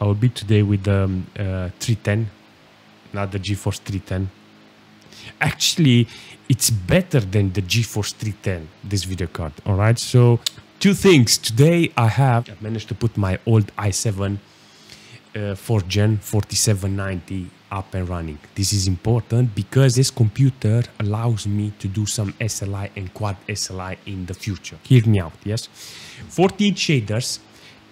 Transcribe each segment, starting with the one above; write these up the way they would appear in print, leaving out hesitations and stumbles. I will build today with the 310, not the GeForce 310. Actually, it's better than the GeForce 310, this video card. All right, so two things. Today I have managed to put my old i7 4th gen 4790 up and running. This is important because this computer allows me to do some SLI and quad SLI in the future. Hear me out, yes? 48 shaders,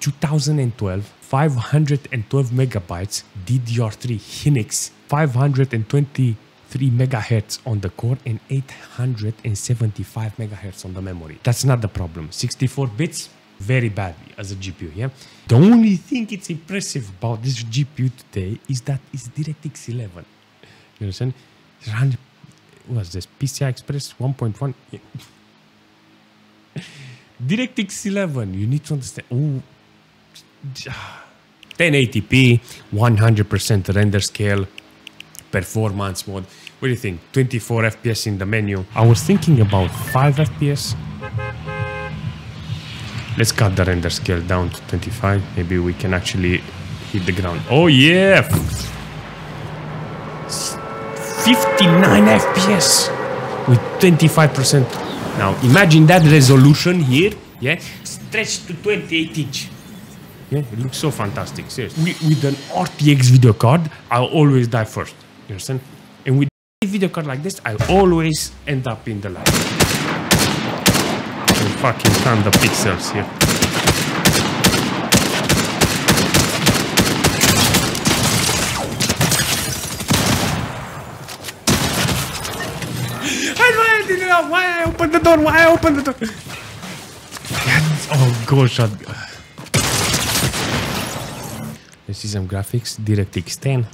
2012, 512 megabytes, DDR3 Hynix, 523 megahertz on the core and 875 megahertz on the memory. That's not the problem. 64 bits, very badly as a GPU, yeah? The only thing it's impressive about this GPU today is that it's DirectX 11. You understand? What's this? PCI Express 1.1? Yeah. DirectX 11, you need to understand. Oh, 1080p, 100% render scale, performance mode. What do you think? 24 FPS in the menu. I was thinking about 5 FPS. Let's cut the render scale down to 25. Maybe we can actually hit the ground. Oh yeah! 59 FPS with 25%. Now imagine that resolution here, yeah? Stretched to 28 inch. Yeah, it looks so fantastic, seriously. With an RTX video card, I'll always die first. You understand? And with a video card like this, I'll always end up in the light. Fucking count the pixels here. I didn't know why I opened the door. Why I opened the door? Oh gosh! Let's see some graphics. DirectX 10,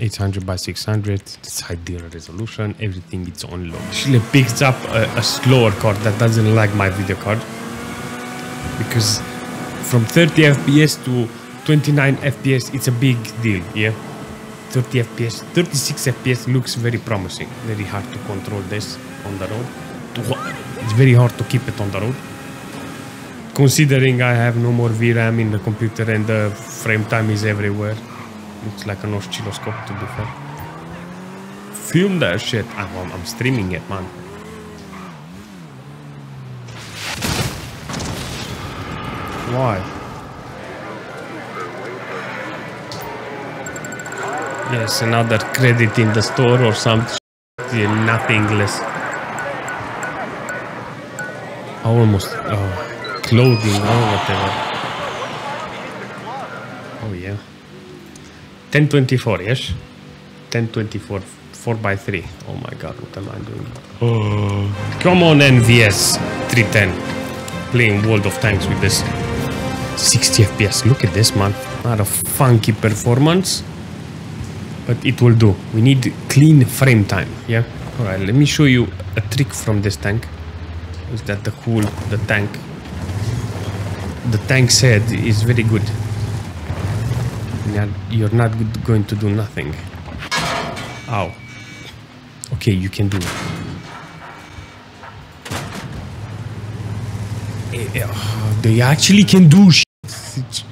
800 by 600. It's ideal resolution. Everything it's on low. Actually picks up a slower card that doesn't like my video card, because from 30 FPS to 29 FPS it's a big deal. Yeah, 30 FPS, 36 FPS looks very promising. Very hard to control this on the road. It's very hard to keep it on the road. Considering I have no more VRAM in the computer and the frame time is everywhere. Looks like an oscilloscope, to be fair. Film that shit. I'm streaming it, man. Why? Yes, another credit in the store or something. Nothing less. Almost. Oh, clothing or whatever. Oh, yeah. 1024, yes? 1024, 4x3. Oh my god, what am I doing? Oh, come on, NVS 310. Playing World of Tanks with this. 60 FPS, look at this, man. Not a funky performance, but it will do. We need clean frame time, yeah? Alright, let me show you a trick from this tank. Is that the whole, the tank's head is very good. You're not going to do nothing. Ow. Okay, you can do it. They actually can do shit.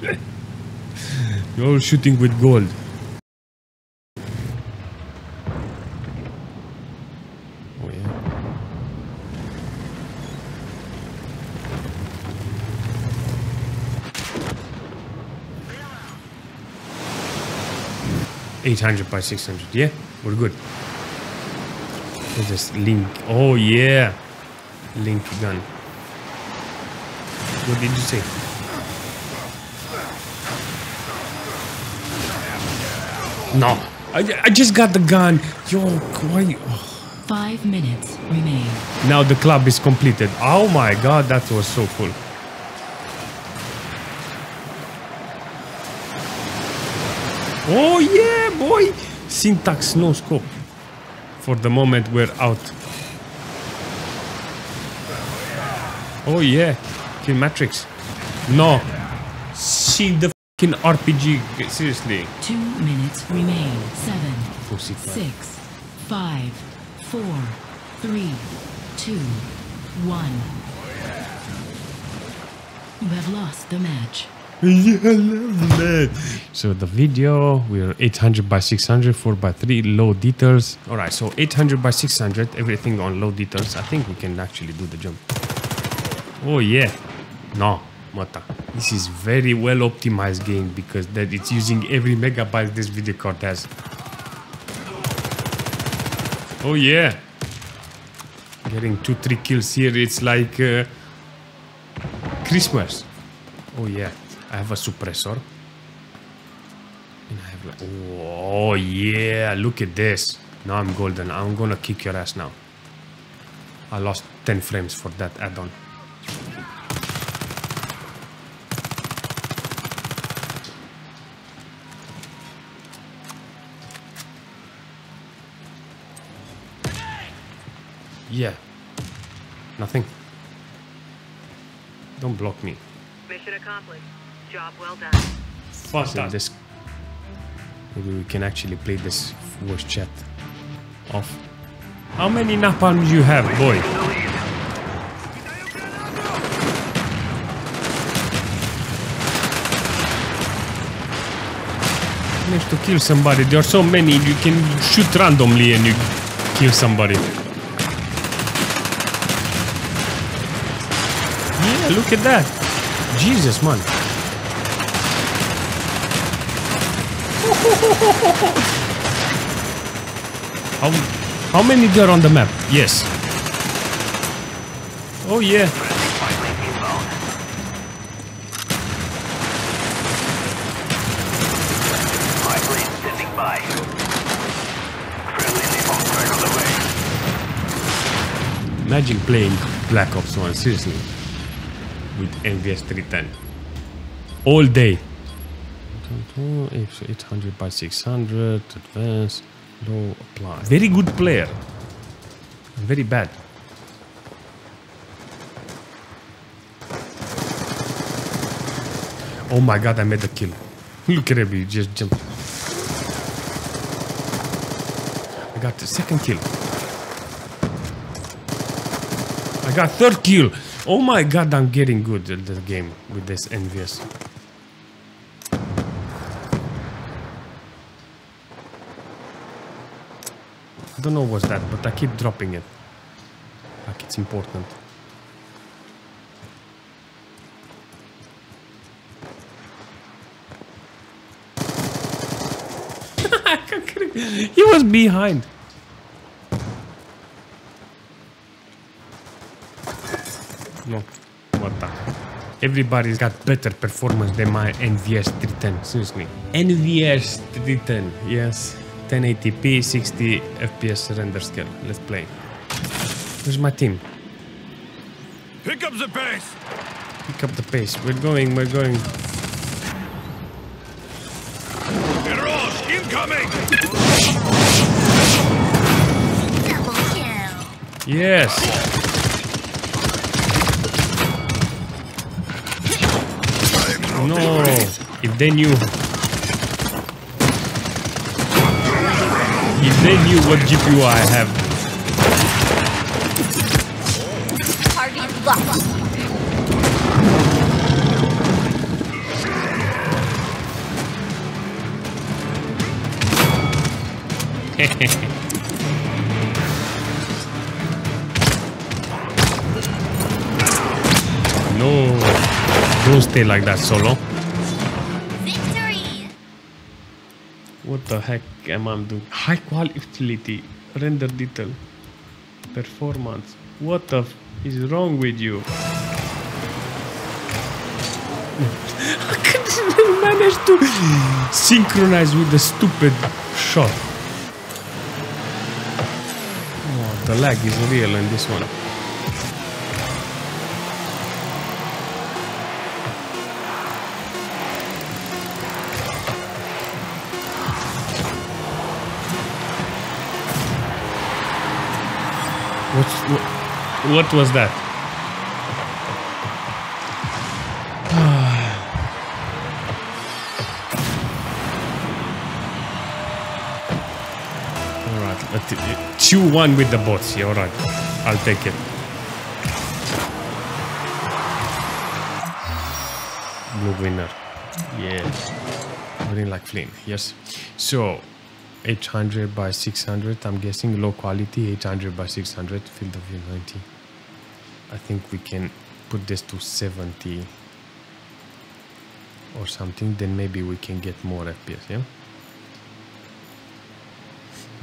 You're shooting with gold. Oh yeah. 800 by 600, yeah, we're good. Let's just link. Oh, yeah, link gun. What did you say? No, I just got the gun. Yo, why? Oh. 5 minutes remain. Now the club is completed. Oh my god, that was so cool. Oh yeah, boy! Syntax no scope. For the moment we're out. Oh yeah, kill matrix. No, see the fucking RPG. Seriously. 2 minutes remain. 7, 4, 6, 5, 4, 3, 2, 1. You have lost the match. So the video, we are 800 by 600, 4:3 low details. All right, so 800 by 600, everything on low details. I think we can actually do the jump. Oh yeah, no, Mata. This is very well optimized game because that it's using every megabyte this video card has. Oh yeah, getting 2-3 kills here. It's like Christmas. Oh yeah, I have a suppressor. And I have like, oh yeah, look at this. Now I'm golden. I'm gonna kick your ass now. I lost 10 frames for that add-on. Yeah. Nothing. Don't block me. Mission accomplished. Job well done. Fuck this. Maybe we can actually play this voice chat off. How many napalms you have, boy? You have to kill somebody. There are so many. You can shoot randomly and you kill somebody. Yeah, look at that. Jesus, man. How many there on the map? Yes. Oh, yeah. Imagine playing Black Ops 1, seriously. With NVS 310 all day. 800 by 600, advanced, low, apply. Very good player, very bad. Oh my god, I made a kill. Look at him, he just jumped. I got the second kill. I got third kill. Oh my god, I'm getting good at the game with this NVS. I don't know what's that, but I keep dropping it. Like it's important. He was behind. No, what the? Everybody's got better performance than my NVS 310, seriously. NVS 310, yes. 1080p, 60 FPS render scale. Let's play. Where's my team? Pick up the pace! Pick up the pace. We're going, we're going. Mirage, incoming! Double kill. Yes! No, if they knew. If they knew what GPU I have. No. Don't stay like that so long. Victory! What the heck am I doing? High quality utility, render detail, performance. What the f is wrong with you? I couldn't manage to synchronize with the stupid shot. Oh, the lag is real in this one. What was that? Alright, 2-1 with the bots. Yeah, alright, I'll take it. Blue winner. Yes, I didn't like flame. Yes, so 800 by 600, I'm guessing low quality. 800 by 600, field of view 90. I think we can put this to 70 or something, then maybe we can get more FPS, yeah,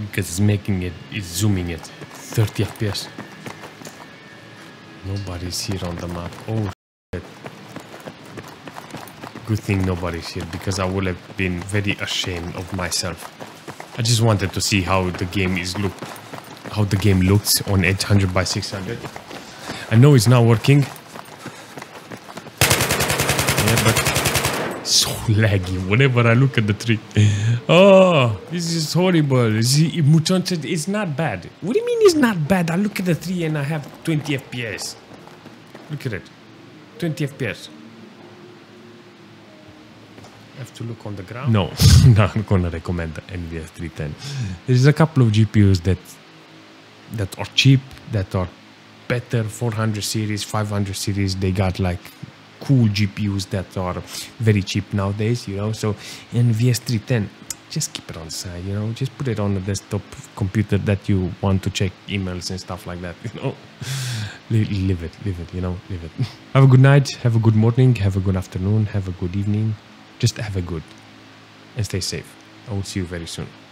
because it's making it, it's zooming it 30 FPS. Nobody's here on the map. Oh shit. Good thing nobody's here, because I would have been very ashamed of myself. I just wanted to see how the game is look, how the game looks on 800 by 600. I know it's not working. Yeah, but so laggy whenever I look at the tree. Oh, this is horrible. Mutant, it's not bad. What do you mean it's not bad? I look at the tree and I have 20 FPS. Look at it. 20 FPS. I have to look on the ground. No, not gonna recommend the NVS 310. There's a couple of GPUs that are cheap, that are better. 400 series, 500 series, they got like cool GPUs that are very cheap nowadays, you know. So NVS 310, just keep it on the side, you know, just put it on the desktop computer that you want to check emails and stuff like that, you know. Leave it, you know, leave it. Have a good night, have a good morning, have a good afternoon, have a good evening, just have a good, and stay safe. I will see you very soon.